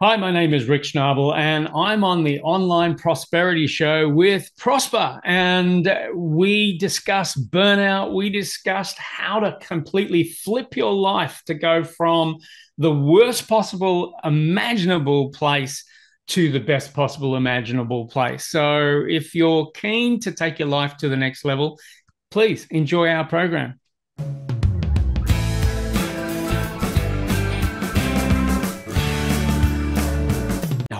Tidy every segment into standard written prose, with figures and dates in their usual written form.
Hi, my name is Ric Schnabel, and I'm on the Online Prosperity Show with Prosper, and we discuss burnout. We discussed how to completely flip your life to go from the worst possible imaginable place to the best possible imaginable place. So if you're keen to take your life to the next level, please enjoy our program.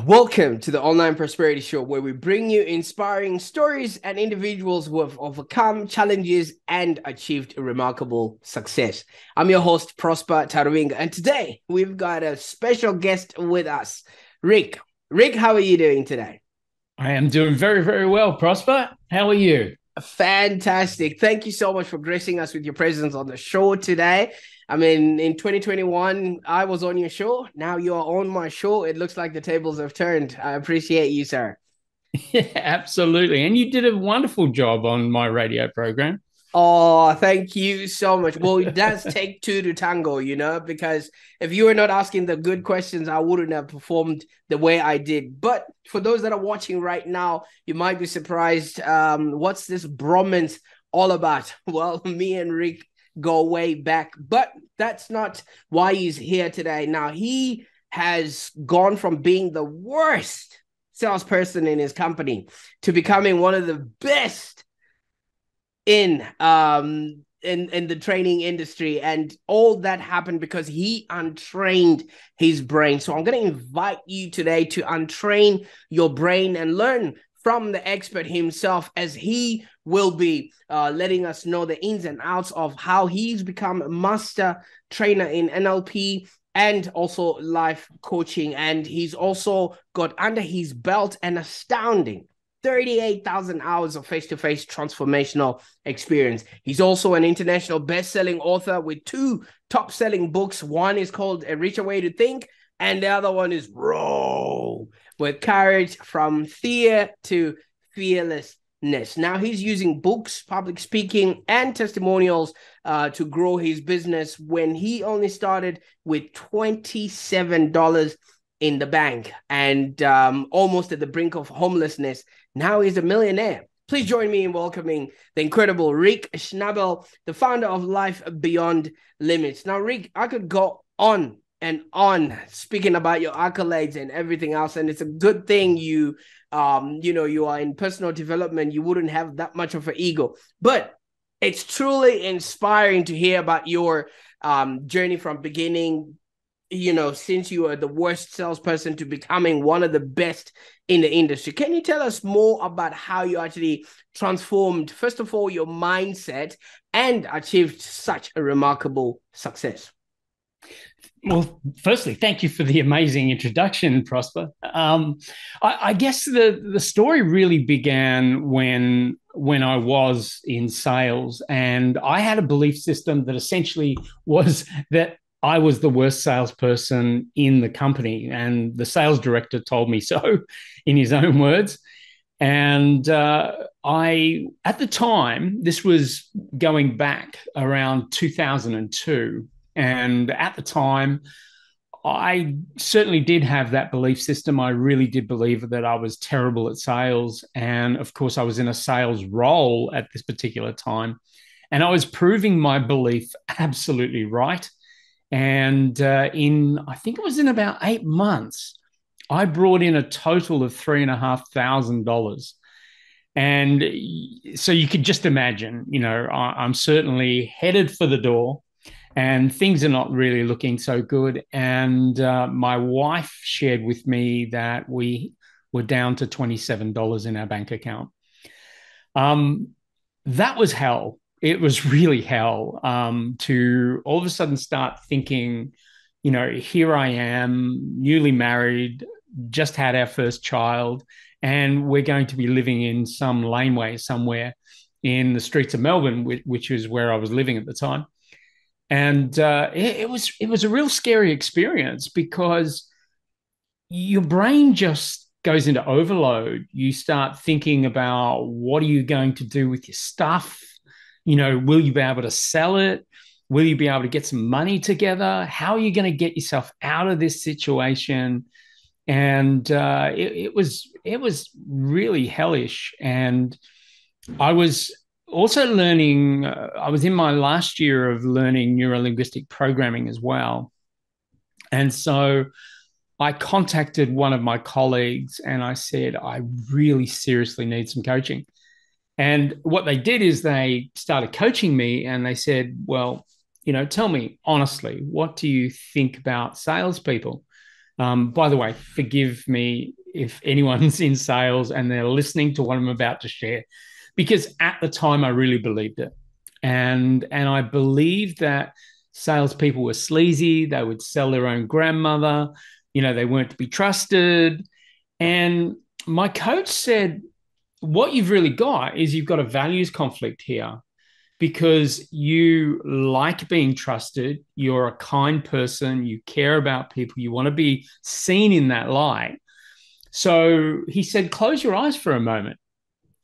Welcome to the Online Prosperity Show, where we bring you inspiring stories and individuals who have overcome challenges and achieved remarkable success. I'm your host, Prosper Taruvinga, and today we've got a special guest with us, Ric. Ric, how are you doing today? I am doing very, very well, Prosper. How are you? Fantastic. Thank you so much for gracing us with your presence on the show today. I mean, in 2021, I was on your show. Now you're on my show. It looks like the tables have turned. I appreciate you, sir. Yeah, absolutely. And you did a wonderful job on my radio program. Oh, thank you so much. Well, it does take two to tango, you know, because if you were not asking the good questions, I wouldn't have performed the way I did. But for those that are watching right now, you might be surprised. What's this bromance all about? Well, me and Ric go way back, but that's not why he's here today. Now, he has gone from being the worst salesperson in his company to becoming one of the best in the training industry, and all that happened because he untrained his brain. So I'm going to invite you today to untrain your brain and learn from the expert himself, as he will be letting us know the ins and outs of how he's become a master trainer in NLP and also life coaching. And he's also got under his belt an astounding 38,000 hours of face-to-face transformational experience. He's also an international best-selling author with two top-selling books. One is called A Richer Way to Think, and the other one is Roar, with courage from fear to fearlessness. Now, he's using books, public speaking, and testimonials to grow his business when he only started with $27 in the bank and almost at the brink of homelessness. Now he's a millionaire. Please join me in welcoming the incredible Ric Schnabel, the founder of Life Beyond Limits. Now, Ric, I could go on and on speaking about your accolades and everything else, and it's a good thing you you are in personal development. You wouldn't have that much of an ego, but it's truly inspiring to hear about your journey from beginning, you know, since you are the worst salesperson to becoming one of the best in the industry. Can you tell us more about how you actually transformed, first of all, your mindset and achieved such a remarkable success? Well, firstly, thank you for the amazing introduction, Prosper. I guess the story really began when I was in sales, and I had a belief system that essentially was that I was the worst salesperson in the company, and the sales director told me so, in his own words. And at the time, this was going back around 2002, and at the time, I certainly did have that belief system. I really did believe that I was terrible at sales. And of course, I was in a sales role at this particular time, and I was proving my belief absolutely right. And I think it was in about 8 months, I brought in a total of $3,500. And so you could just imagine, you know, I'm certainly headed for the door, and things are not really looking so good. And my wife shared with me that we were down to $27 in our bank account. That was hell. It was really hell to all of a sudden start thinking, you know, here I am, newly married, just had our first child, and we're going to be living in some laneway somewhere in the streets of Melbourne, which is where I was living at the time. And it was a real scary experience, because your brain just goes into overload. You start thinking about, what are you going to do with your stuff? You know, will you be able to sell it? Will you be able to get some money together? How are you going to get yourself out of this situation? And it was really hellish. And I was also learning, I was in my last year of learning neuro-linguistic programming as well. And so I contacted one of my colleagues and I said, I really seriously need some coaching. And what they did is they started coaching me and they said, well, you know, tell me honestly, what do you think about salespeople? By the way, forgive me if anyone's in sales and they're listening to what I'm about to share, because at the time I really believed it. And I believed that salespeople were sleazy. They would sell their own grandmother. You know, they weren't to be trusted. And my coach said, what you've really got is you've got a values conflict here, because you like being trusted, you're a kind person, you care about people, you want to be seen in that light. So he said, close your eyes for a moment.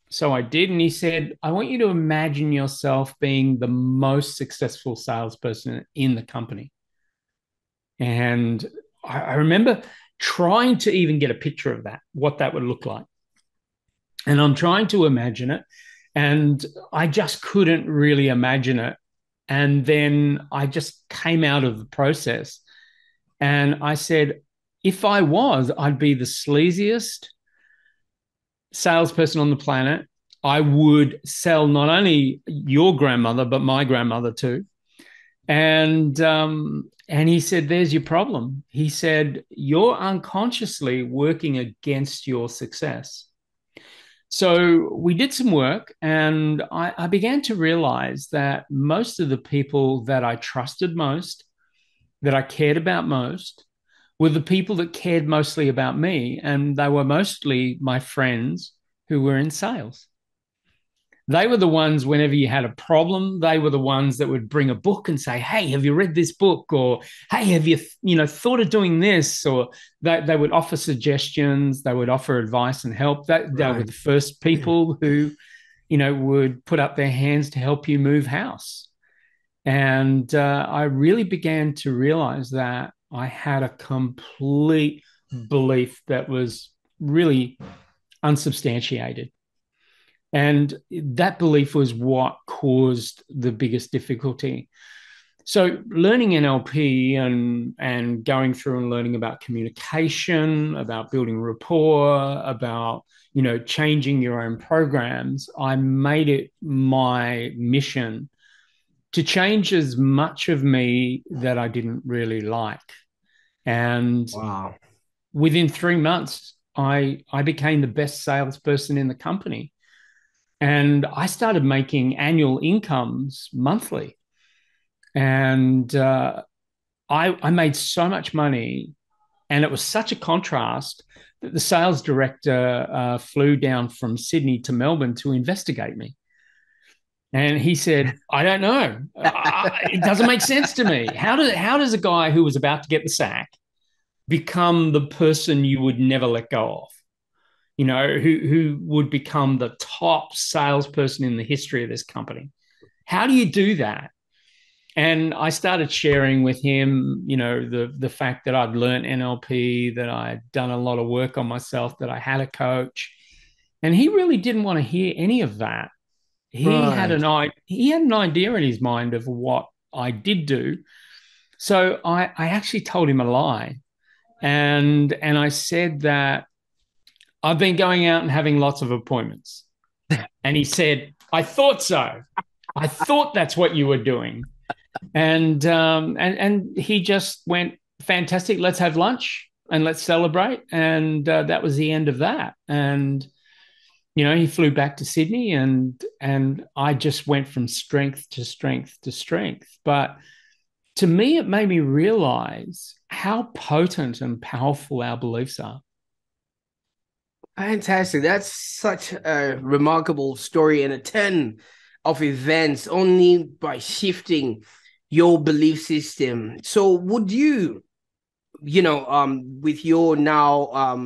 So I did, and he said, I want you to imagine yourself being the most successful salesperson in the company. And I remember trying to even get a picture of that, what that would look like. And I'm trying to imagine it, and I just couldn't really imagine it. And then I just came out of the process and I said, if I was, I'd be the sleaziest salesperson on the planet. I would sell not only your grandmother, but my grandmother too. And he said, there's your problem. He said, you're unconsciously working against your success. So we did some work, and I began to realize that most of the people that I trusted most, that I cared about most, were the people that cared mostly about me, and they were mostly my friends who were in sales. They were the ones, whenever you had a problem, they were the ones that would bring a book and say, hey, have you read this book? Or, hey, have you, thought of doing this? Or they would offer suggestions. They would offer advice and help. They were the first people who, would put up their hands to help you move house. And I really began to realize that I had a complete belief that was really unsubstantiated. And that belief was what caused the biggest difficulty. So learning NLP and going through and learning about communication, about building rapport, about, changing your own programs, I made it my mission to change as much of me that I didn't really like. And wow. Within 3 months, I became the best salesperson in the company. And I started making annual incomes monthly. And I made so much money. And it was such a contrast that the sales director flew down from Sydney to Melbourne to investigate me. And he said, I don't know. It doesn't make sense to me. How does a guy who was about to get the sack become the person you would never let go of? Who would become the top salesperson in the history of this company? How do you do that? And I started sharing with him, the fact that I'd learned NLP, that I'd done a lot of work on myself, that I had a coach. And he really didn't want to hear any of that. He had an idea in his mind of what I did do. So I actually told him a lie. And I said that I've been going out and having lots of appointments. And he said, I thought so. I thought that's what you were doing. And he just went, fantastic, let's have lunch and let's celebrate. And that was the end of that. And, he flew back to Sydney, and I just went from strength to strength to strength. But to me, it made me realize how potent and powerful our beliefs are. Fantastic. That's such a remarkable story, and a turn of events only by shifting your belief system. So would you, with your now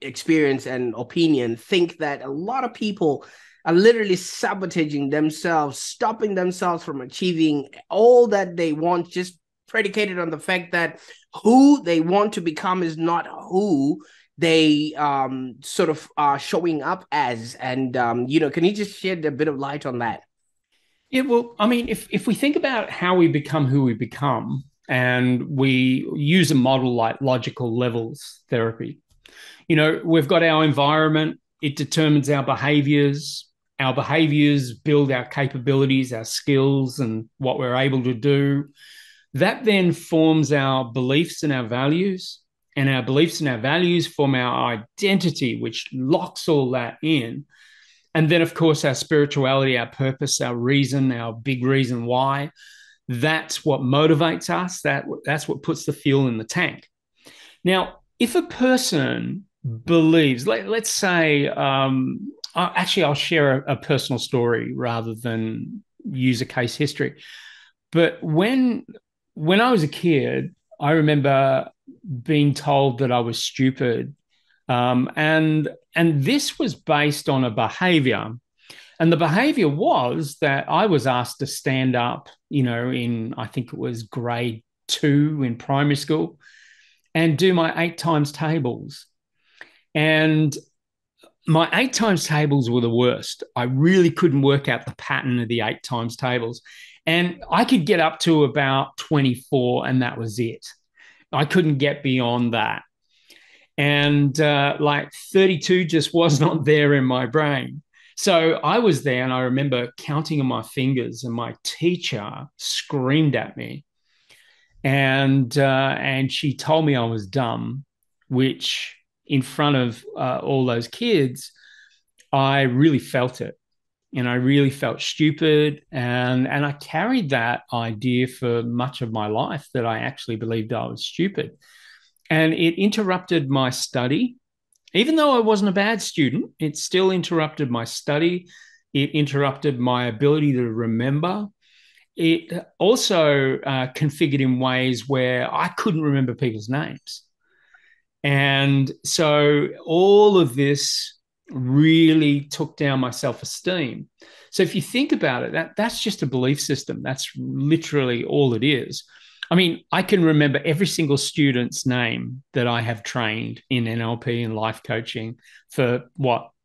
experience and opinion, think that a lot of people are literally sabotaging themselves, stopping themselves from achieving all that they want just predicated on the fact that who they want to become is not who they sort of are showing up as. And, you know, can you just shed a bit of light on that? Yeah, well, I mean, if we think about how we become who we become, and we use a model like logical levels therapy, you know, we've got our environment. It determines our behaviors. Our behaviors build our capabilities, our skills, and what we're able to do. That then forms our beliefs and our values, and our beliefs and our values form our identity, which locks all that in. And then, of course, our spirituality, our purpose, our reason, our big reason why. That's what motivates us. That's what puts the fuel in the tank. Now, if a person believes, let's say, I'll share a personal story rather than use a case history. But when I was a kid, I remember being told that I was stupid. And this was based on a behavior. And the behavior was that I was asked to stand up, you know, in, I think it was grade 2 in primary school, and do my 8 times tables. And my 8 times tables were the worst. I really couldn't work out the pattern of the 8 times tables. And I could get up to about 24, and that was it. I couldn't get beyond that. And 32 just was not there in my brain. So I was there, and I remember counting on my fingers, and my teacher screamed at me. And she told me I was dumb, which in front of all those kids, I really felt it. And I really felt stupid. And I carried that idea for much of my life, that I actually believed I was stupid. And it interrupted my study. Even though I wasn't a bad student, it still interrupted my study. It interrupted my ability to remember. It also configured in ways where I couldn't remember people's names. And so all of this really took down my self-esteem. So if you think about it, that's just a belief system. That's literally all it is. I mean, I can remember every single student's name that I have trained in NLP and life coaching for,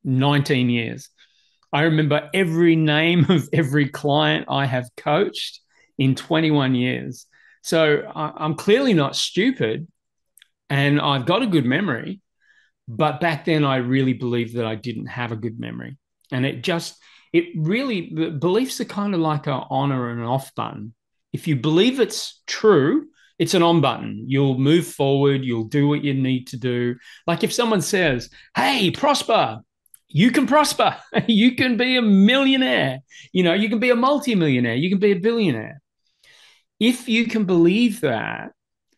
19 years. I remember every name of every client I have coached in 21 years. So I'm clearly not stupid, and I've got a good memory. But back then, I really believed that I didn't have a good memory. And the beliefs are kind of like an on or an off button. If you believe it's true, it's an on button. You'll move forward. You'll do what you need to do. Like if someone says, hey, Prosper, you can prosper. You can be a millionaire. You know, you can be a multimillionaire. You can be a billionaire. If you can believe that,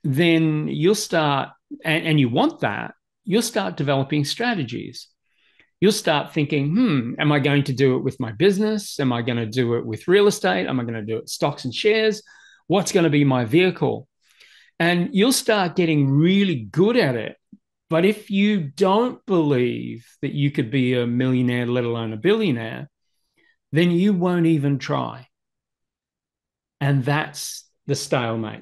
then you'll start, and you want that, you'll start developing strategies. You'll start thinking, am I going to do it with my business? Am I going to do it with real estate? Am I going to do it with stocks and shares? What's going to be my vehicle? And you'll start getting really good at it. But if you don't believe that you could be a millionaire, let alone a billionaire, then you won't even try. And that's the stalemate.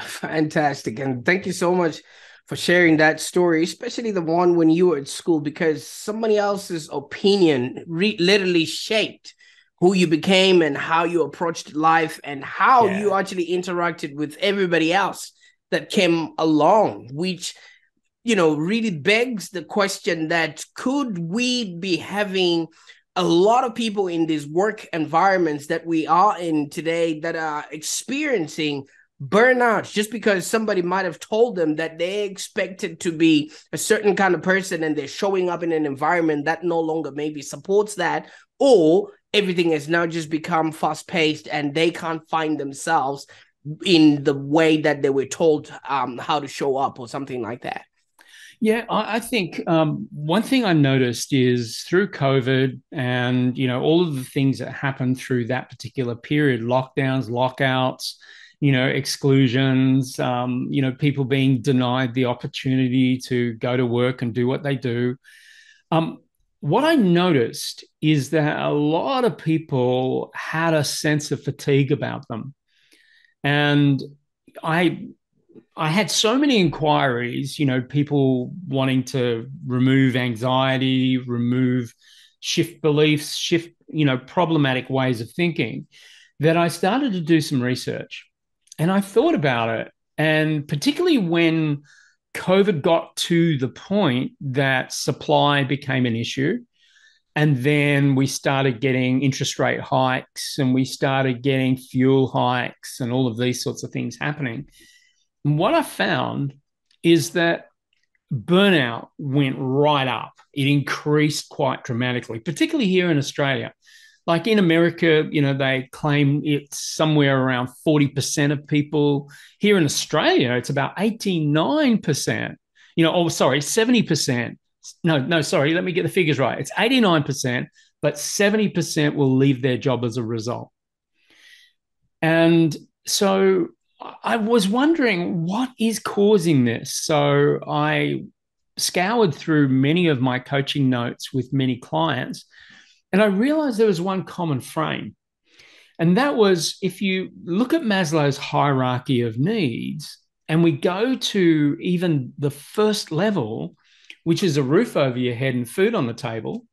Fantastic. And thank you so much for sharing that story, especially the one when you were at school, because somebody else's opinion literally shaped who you became and how you approached life and how you actually interacted with everybody else that came along, which, you know, really begs the question that could we be having a lot of people in these work environments that we are in today that are experiencing burnout just because somebody might have told them that they expected to be a certain kind of person and they're showing up in an environment that no longer maybe supports that, or everything has now just become fast-paced and they can't find themselves in the way that they were told how to show up or something like that? Yeah, I think one thing I noticed is through COVID and, you know, all of the things that happened through that particular period, lockdowns, lockouts, you know, exclusions, you know, people being denied the opportunity to go to work and do what they do. What I noticed is that a lot of people had a sense of fatigue about them. And I had so many inquiries, you know, people wanting to remove anxiety, shift beliefs, shift, you know, problematic ways of thinking, that I started to do some research. And I thought about it. And particularly when COVID got to the point that supply became an issue, and then we started getting interest rate hikes and we started getting fuel hikes and all of these sorts of things happening. And what I found is that burnout went right up. It increased quite dramatically, particularly here in Australia. Like in America, you know, they claim it's somewhere around 40% of people. Here in Australia, it's about 89%. You know, 70%. No, sorry, let me get the figures right. It's 89%, but 70% will leave their job as a result. And so I was wondering what is causing this. So I scoured through many of my coaching notes with many clients, and I realized there was one common frame. And that was, if you look at Maslow's hierarchy of needs, and we go to even the first level, which is a roof over your head and food on the table,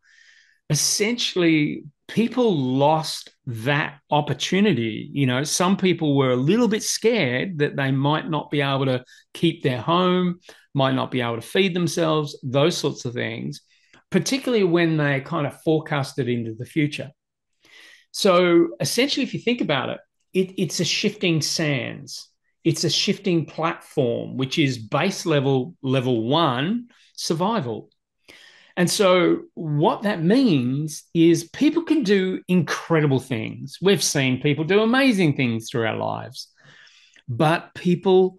essentially people lost that opportunity. You know, some people were a little bit scared that they might not be able to keep their home, might not be able to feed themselves, those sorts of things, particularly when they kind of forecasted into the future. So essentially, if you think about it, it's a shifting sands. It's a shifting platform, which is base level one, survival. And so what that means is people can do incredible things. We've seen people do amazing things through our lives. But people,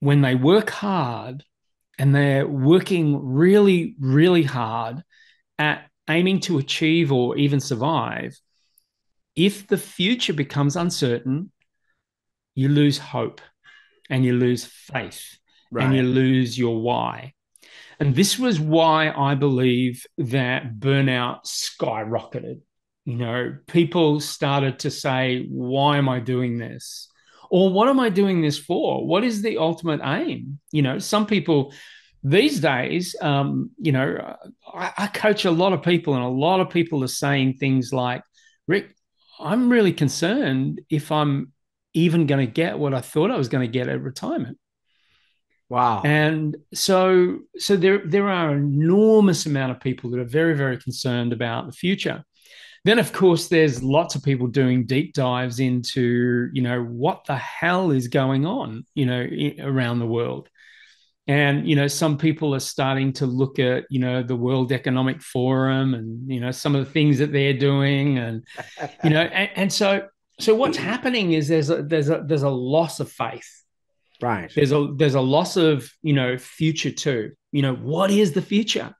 when they work hard, and they're working really, really hard at aiming to achieve or even survive, if the future becomes uncertain, you lose hope and you lose faith, right, and you lose your why. And this was why I believe that burnout skyrocketed. You know, people started to say, why am I doing this? Or what am I doing this for? What is the ultimate aim? You know, some people these days, you know, I coach a lot of people, and a lot of people are saying things like, Rick, I'm really concerned if I'm even going to get what I thought I was going to get at retirement. Wow. And so there are an enormous amount of people that are very, very concerned about the future. Then, of course, there's lots of people doing deep dives into, you know, what the hell is going on, you know, around the world. And, you know, some people are starting to look at, you know, the World Economic Forum and, you know, some of the things that they're doing. And, you know, and so what's happening is there's a loss of faith. Right. There's a loss of, you know, future too. You know, what is the future?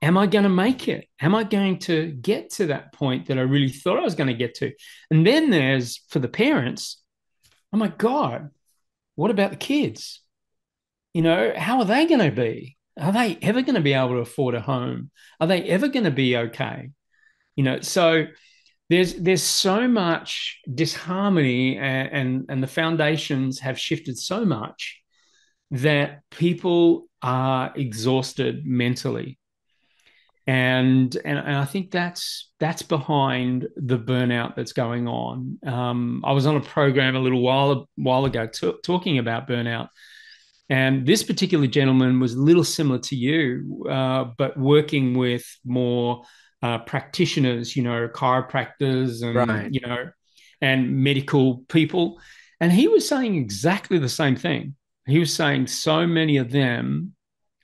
Am I going to make it? Am I going to get to that point that I really thought I was going to get to? And then there's, for the parents, oh my God, what about the kids? You know, how are they going to be? Are they ever going to be able to afford a home? Are they ever going to be okay? You know, so there's so much disharmony, and the foundations have shifted so much that people are exhausted mentally. And I think that's behind the burnout that's going on. I was on a program a little while ago talking about burnout, and this particular gentleman was a little similar to you, but working with more practitioners, you know, chiropractors and, right, you know, and medical people. And he was saying exactly the same thing. He was saying so many of them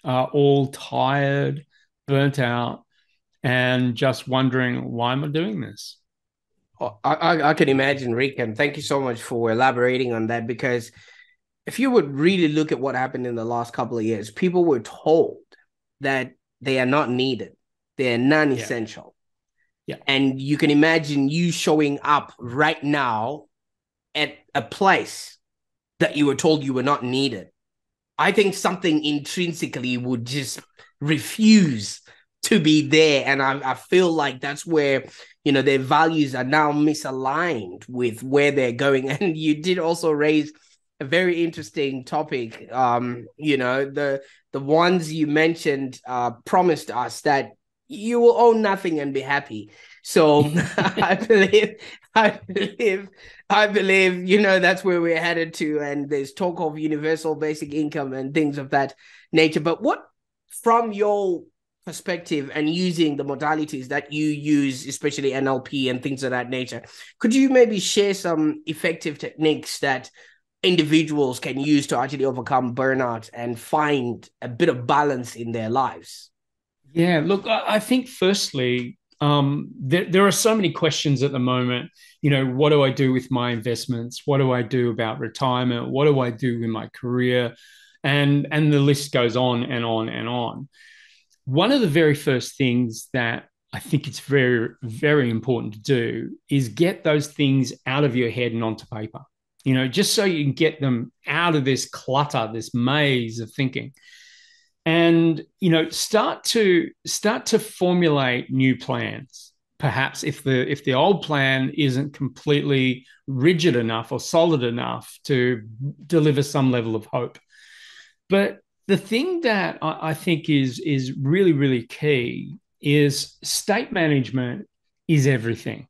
are all tired, burnt out, and just wondering, why am I doing this? I can imagine, Rick, and thank you so much for elaborating on that, because if you would really look at what happened in the last couple of years, people were told that they are not needed. They are non-essential. Yeah. And you can imagine you showing up right now at a place that you were told you were not needed. I think something intrinsically would just refuse to be there. And I feel like that's where, you know, their values are now misaligned with where they're going. And you did also raise a very interesting topic. You know, the ones you mentioned promised us that you will own nothing and be happy. So I believe, you know, that's where we're headed to. And there's talk of universal basic income and things of that nature. But what, from your perspective and using the modalities that you use, especially NLP and things of that nature, could you maybe share some effective techniques that individuals can use to actually overcome burnout and find a bit of balance in their lives? Yeah, look, I think firstly, there are so many questions at the moment. You know, what do I do with my investments? What do I do about retirement? What do I do with my career? And the list goes on and on and on. One of the very first things that I think it's very, very important to do is get those things out of your head and onto paper, you know, just so you can get them out of this clutter, this maze of thinking. And, you know, start to formulate new plans. Perhaps if the old plan isn't completely rigid enough or solid enough to deliver some level of hope. But the thing that I think is really, really key is state management is everything.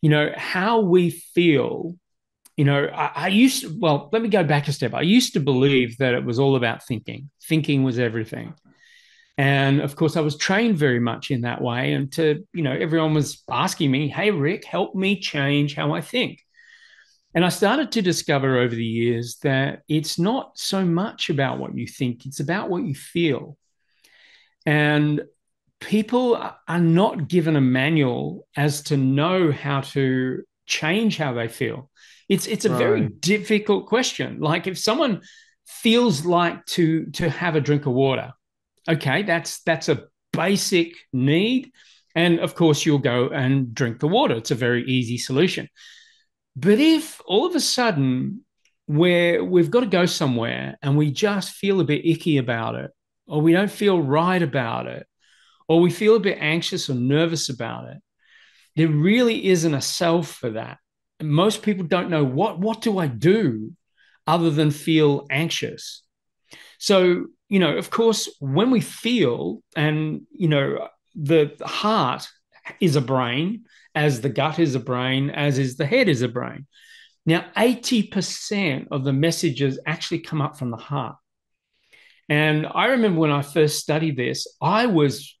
You know, how we feel. You know, let me go back a step. I used to believe that it was all about thinking. Thinking was everything. And of course, I was trained very much in that way. And everyone was asking me, hey, Rick, help me change how I think. And I started to discover over the years that it's not so much about what you think, it's about what you feel. And people are not given a manual as to know how to change how they feel. It's a very difficult question. Like if someone feels like to have a drink of water, okay, that's a basic need. And of course, you'll go and drink the water. It's a very easy solution. But if all of a sudden we've got to go somewhere and we just feel a bit icky about it, or we don't feel right about it, or we feel a bit anxious or nervous about it, there really isn't a self for that. Most people don't know what do I do other than feel anxious. So, you know, of course, when we feel, and, you know, the heart is a brain, as the gut is a brain, as is the head is a brain. Now, 80% of the messages actually come up from the heart. And I remember when I first studied this, I was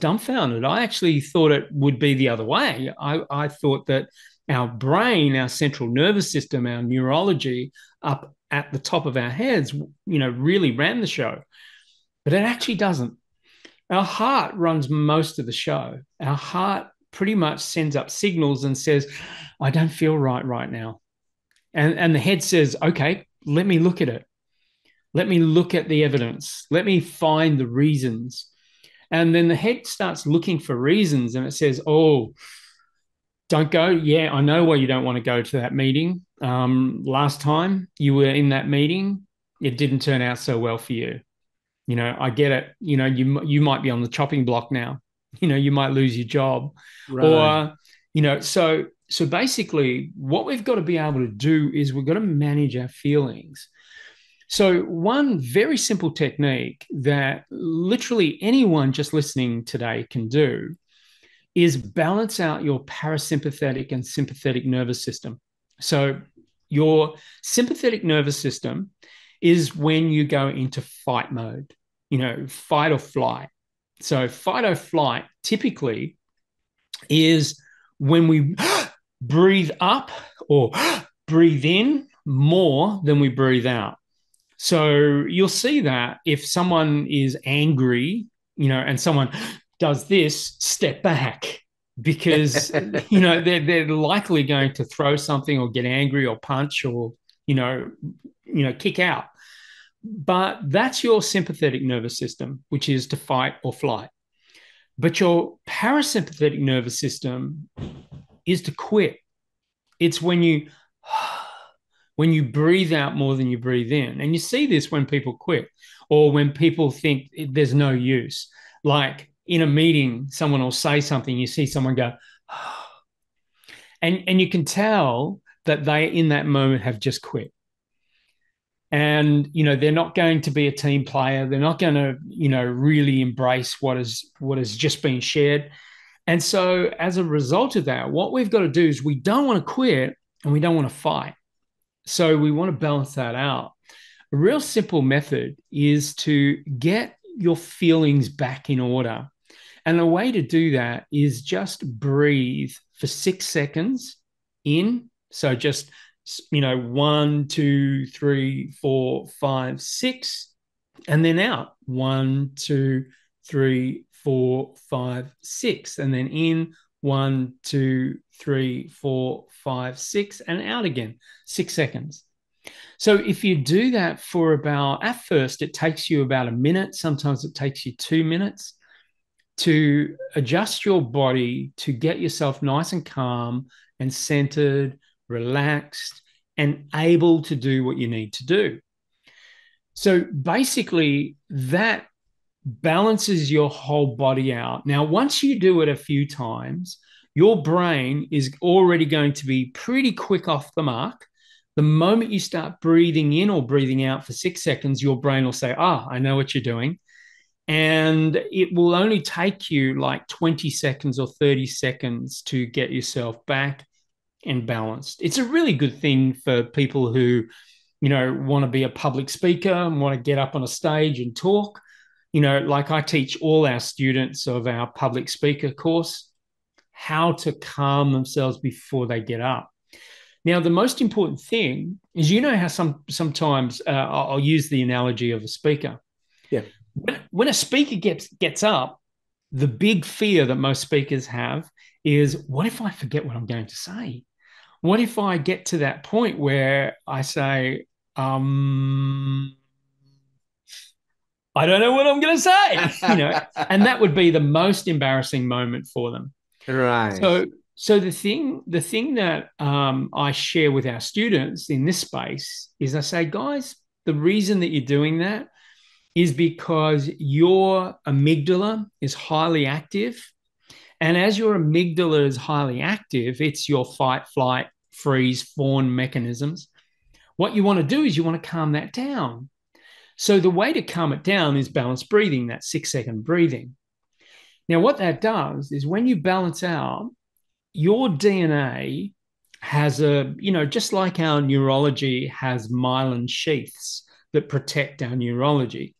dumbfounded. I actually thought it would be the other way. I thought that our brain, our central nervous system, our neurology up at the top of our heads, you know, really ran the show. But it actually doesn't. Our heart runs most of the show. Our heart pretty much sends up signals and says, I don't feel right now. And the head says, okay, let me look at it. Let me look at the evidence. Let me find the reasons. And then the head starts looking for reasons and it says, oh, don't go. Yeah, I know why you don't want to go to that meeting. Last time you were in that meeting, it didn't turn out so well for you. You know, I get it. You know, you might be on the chopping block now. You know, you might lose your job. Right. Or, you know, so basically what we've got to be able to do is we've got to manage our feelings. So one very simple technique that literally anyone just listening today can do is balance out your parasympathetic and sympathetic nervous system. So your sympathetic nervous system is when you go into fight mode, you know, fight or flight. So fight or flight typically is when we breathe up or breathe in more than we breathe out. So you'll see that if someone is angry, you know, and someone does this, step back, because, you know, they're likely going to throw something or get angry or punch or, you know, kick out. But that's your sympathetic nervous system, which is to fight or flight. But your parasympathetic nervous system is to quit. It's when you breathe out more than you breathe in. And you see this when people quit or when people think there's no use. Like in a meeting, someone will say something, you see someone go, oh. And you can tell that they in that moment have just quit. And, you know, they're not going to be a team player. They're not going to, you know, really embrace what has just been shared. And so as a result of that, what we've got to do is we don't want to quit and we don't want to fight. So we want to balance that out. A real simple method is to get your feelings back in order. And the way to do that is just breathe for 6 seconds in. So just, you know, 1, 2, 3, 4, 5, 6, and then out. 1, 2, 3, 4, 5, 6, and then in. 1, 2, 3, 4, 5, 6, and out again, 6 seconds. So if you do that for about, at first, it takes you about a minute. Sometimes it takes you 2 minutes to adjust your body to get yourself nice and calm and centered, relaxed, and able to do what you need to do. So basically, that balances your whole body out. Now, once you do it a few times, your brain is already going to be pretty quick off the mark. The moment you start breathing in or breathing out for 6 seconds, your brain will say, ah, I know what you're doing. And it will only take you like 20 seconds or 30 seconds to get yourself back and balanced. It's a really good thing for people who, you know, want to be a public speaker and want to get up on a stage and talk. You know, like I teach all our students of our public speaker course how to calm themselves before they get up. Now, the most important thing is, you know how sometimes I'll use the analogy of a speaker. Yeah. When a speaker gets up, the big fear that most speakers have is, what if I forget what I'm going to say? What if I get to that point where I say, I don't know what I'm going to say, you know, and that would be the most embarrassing moment for them. Right. So the thing that I share with our students in this space is I say, guys, the reason that you're doing that is because your amygdala is highly active. And as your amygdala is highly active, it's your fight, flight, freeze, fawn mechanisms. What you want to do is you want to calm that down. So the way to calm it down is balanced breathing, that 6 second breathing. Now, what that does is when you balance out, your DNA has a, you know, just like our neurology has myelin sheaths that protect our neurology.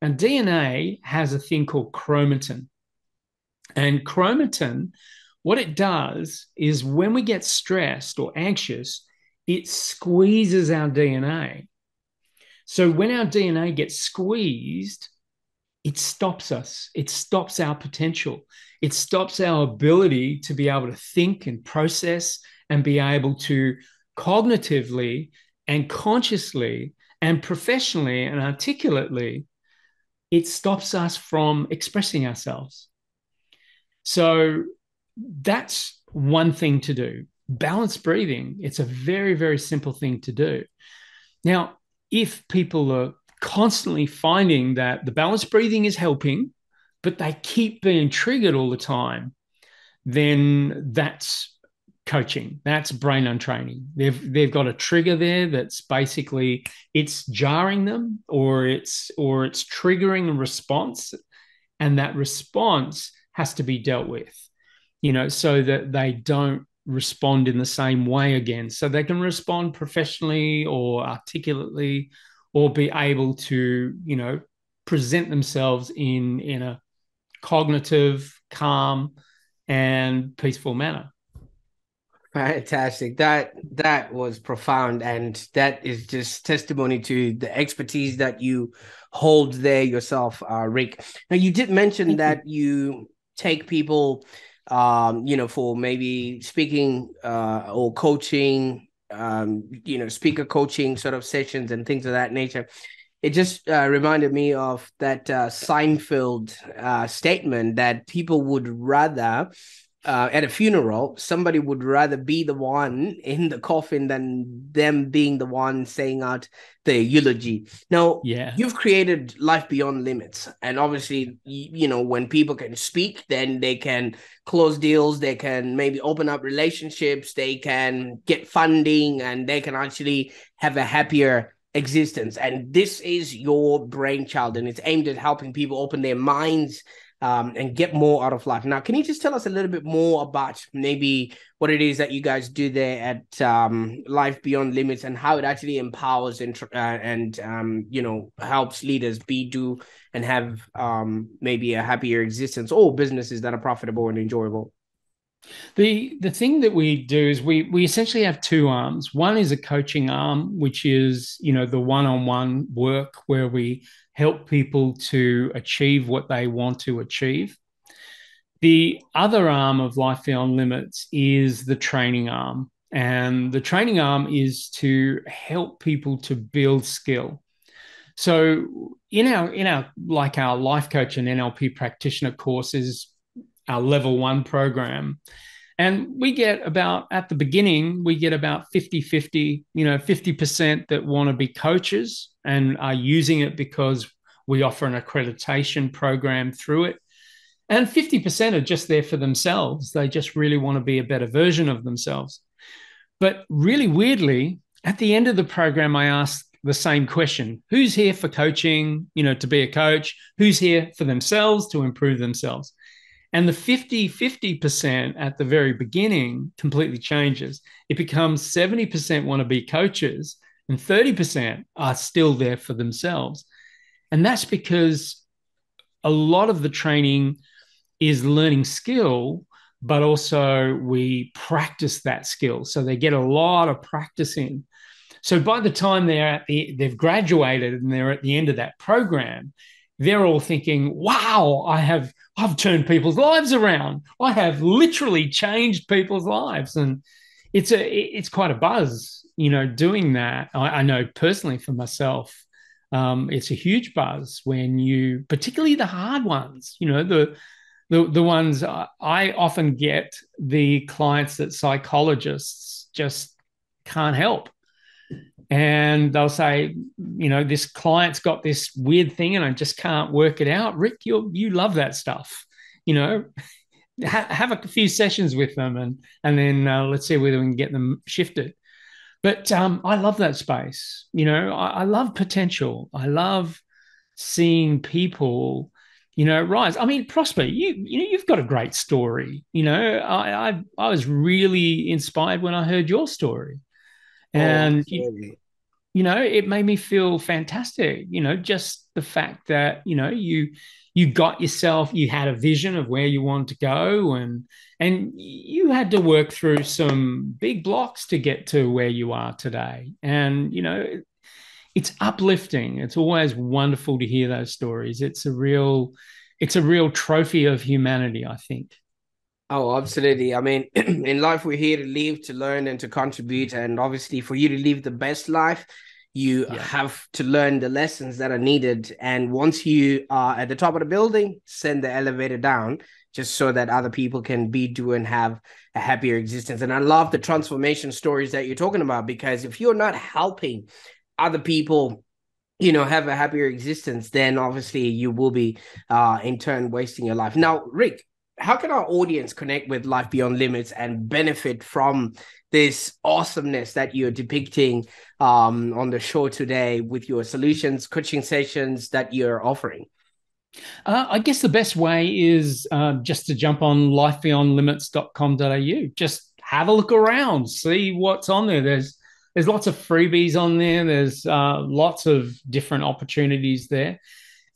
And DNA has a thing called chromatin. And chromatin, what it does is when we get stressed or anxious, it squeezes our DNA. So when our DNA gets squeezed, it stops us. It stops our potential. It stops our ability to be able to think and process and be able to cognitively and consciously and professionally and articulately, it stops us from expressing ourselves. So that's one thing to do. Balanced breathing. It's a very, very simple thing to do. Now, if people are constantly finding that the balanced breathing is helping, but they keep being triggered all the time, then that's coaching. That's brain untraining. They've got a trigger there that's basically it's jarring them or it's triggering a response, and that response has to be dealt with, you know, so that they don't respond in the same way again. So they can respond professionally or articulately or be able to, you know, present themselves in a cognitive, calm and peaceful manner. Fantastic. That was profound. And that is just testimony to the expertise that you hold there yourself, Ric. Now, you did mention that you take people, you know, for maybe speaking or coaching, you know, speaker coaching sort of sessions and things of that nature. It just reminded me of that Seinfeld statement that people would rather, at a funeral, somebody would rather be the one in the coffin than them being the one saying out the eulogy. Now, You've created Life Beyond Limits. And obviously, you know, when people can speak, then they can close deals, they can maybe open up relationships, they can get funding, and they can actually have a happier existence. And this is your brainchild, and it's aimed at helping people open their minds and get more out of life. Now, can you just tell us a little bit more about maybe what it is that you guys do there at Life Beyond Limits, and how it actually empowers and helps leaders have maybe a happier existence, or businesses that are profitable and enjoyable? The thing that we do is we essentially have two arms. One is a coaching arm, which is, the one-on-one work where we help people to achieve what they want to achieve. The other arm of Life Beyond Limits is the training arm. And the training arm is to help people to build skill. So in our life coach and NLP practitioner courses, our level one program. And at the beginning, we get about 50-50, 50% that want to be coaches and are using it because we offer an accreditation program through it. And 50% are just there for themselves. They just really want to be a better version of themselves. But really weirdly, at the end of the program, I ask the same question: who's here for coaching, to be a coach? Who's here for themselves, to improve themselves? And the 50-50% at the very beginning completely changes. It becomes 70% want to be coaches and 30% are still there for themselves. And that's because a lot of the training is learning skill, but also we practice that skill. So they get a lot of practice in. So by the time they've graduated and they're at the end of that program, they're all thinking, wow, I've turned people's lives around. I have literally changed people's lives. And it's quite a buzz, doing that. I know personally for myself, it's a huge buzz when you, particularly the hard ones, the ones I often get, the clients that psychologists just can't help. And they'll say, this client's got this weird thing and I just can't work it out. Ric, you love that stuff. Have a few sessions with them and then let's see whether we can get them shifted. But I love that space. I love potential. I love seeing people, rise. I mean, Prosper, you've got a great story. I was really inspired when I heard your story. And, it made me feel fantastic, just the fact that, you got yourself, you had a vision of where you wanted to go and you had to work through some big blocks to get to where you are today. And, it's uplifting. It's always wonderful to hear those stories. It's a real trophy of humanity, I think. Oh, absolutely. I mean, in life, we're here to live, to learn and to contribute. And obviously for you to live the best life, you have to learn the lessons that are needed. And once you are at the top of the building, send the elevator down just so that other people can and have a happier existence. And I love the transformation stories that you're talking about, because if you're not helping other people have a happier existence, then obviously you will be in turn wasting your life. Now, Ric, how can our audience connect with Life Beyond Limits and benefit from this awesomeness that you're depicting on the show today with your solutions, coaching sessions that you're offering? I guess the best way is just to jump on lifebeyondlimits.com.au. Just have a look around, see what's on there. There's lots of freebies on there. There's lots of different opportunities there.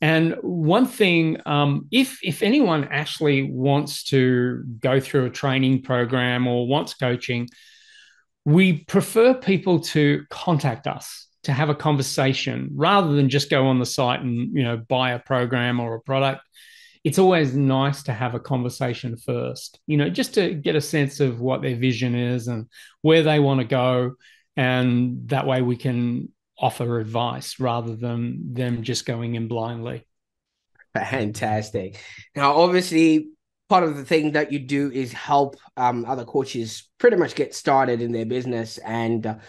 And one thing, if anyone actually wants to go through a training program or wants coaching, we prefer people to contact us, to have a conversation, rather than just go on the site and, buy a program or a product. It's always nice to have a conversation first, just to get a sense of what their vision is and where they want to go. And that way we can offer advice rather than them just going in blindly. Fantastic. Now, obviously, part of the thing that you do is help other coaches pretty much get started in their business and, move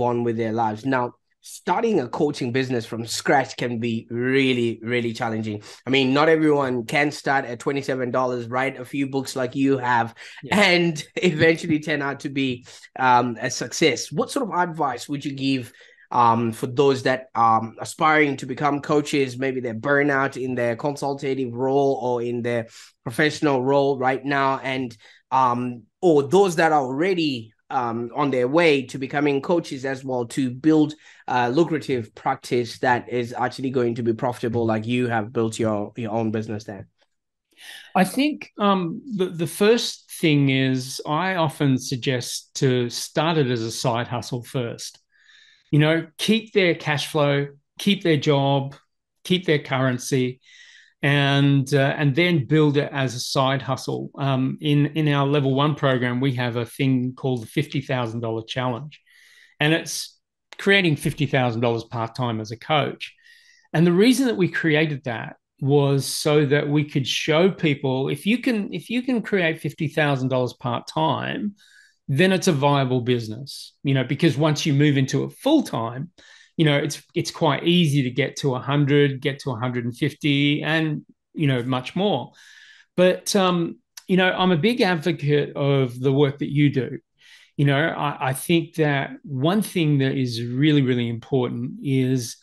on with their lives. Now, starting a coaching business from scratch can be really, really challenging. I mean, not everyone can start at $27, write a few books like you have, and eventually turn out to be a success. What sort of advice would you give For those that are aspiring to become coaches, maybe they're burnout in their consultative role or in their professional role right now, and or those that are already on their way to becoming coaches as well, to build a lucrative practice that is actually going to be profitable, like you have built your own business there? I think the first thing is, I often suggest to start it as a side hustle first. You know, keep their cash flow, keep their job, keep their currency, and then build it as a side hustle. In our level one program, we have a thing called the $50,000 challenge, and it's creating $50,000 part-time as a coach. And the reason that we created that was so that we could show people, if you can create $50,000 part-time, then it's a viable business, you know, because once you move into it full time, you know, it's quite easy to get to 100, get to 150 and, you know, much more. But, you know, I'm a big advocate of the work that you do. You know, I think that one thing that is really, really important is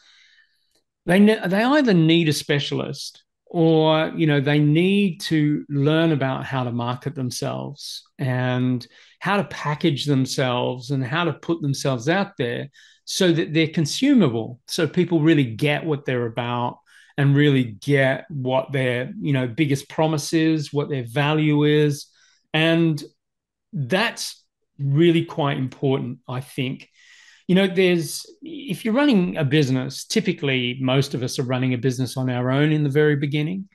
they either need a specialist, or, you know, they need to learn about how to market themselves and how to package themselves and how to put themselves out there so that they're consumable, so people really get what they're about and really get what their, you know, biggest promise is, what their value is. And that's really quite important, I think. You know, if you're running a business, typically most of us are running a business on our own in the very beginning.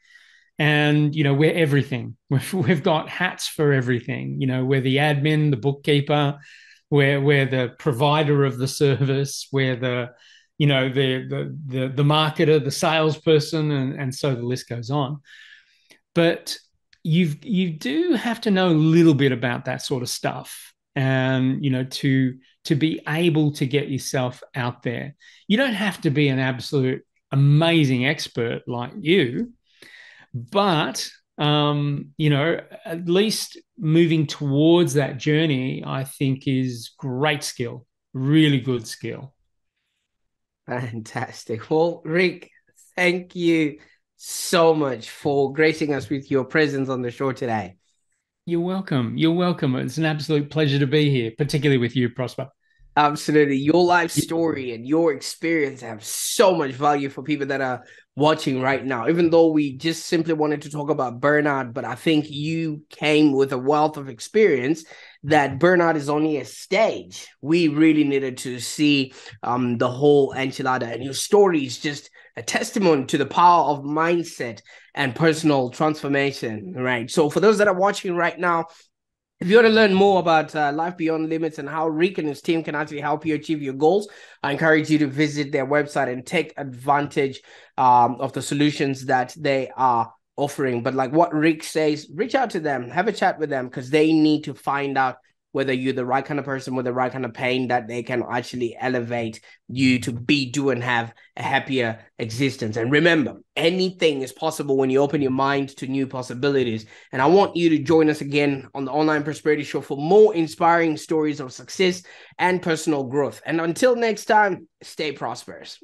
And, you know, we're everything. We've got hats for everything. You know, we're the admin, the bookkeeper, we're the provider of the service, we're the, you know, the marketer, the salesperson, and so the list goes on. But you do have to know a little bit about that sort of stuff. And, you know, to be able to get yourself out there. You don't have to be an absolute amazing expert like you, but, you know, at least moving towards that journey, I think is great skill, really good skill. Fantastic. Well, Ric, thank you so much for gracing us with your presence on the show today. You're welcome. You're welcome. It's an absolute pleasure to be here, particularly with you, Prosper. Absolutely. Your life story and your experience have so much value for people that are watching right now, even though we just simply wanted to talk about burnout. But I think you came with a wealth of experience that burnout is only a stage. We really needed to see the whole enchilada, and your story is just a testimony to the power of mindset and personal transformation, right? So for those that are watching right now, if you want to learn more about Life Beyond Limits and how Ric and his team can actually help you achieve your goals, I encourage you to visit their website and take advantage of the solutions that they are offering. But like what Ric says, reach out to them, have a chat with them, because they need to find out whether you're the right kind of person with the right kind of pain that they can actually elevate you to be, do, and have a happier existence. And remember, anything is possible when you open your mind to new possibilities. And I want you to join us again on the Online Prosperity Show for more inspiring stories of success and personal growth. And until next time, stay prosperous.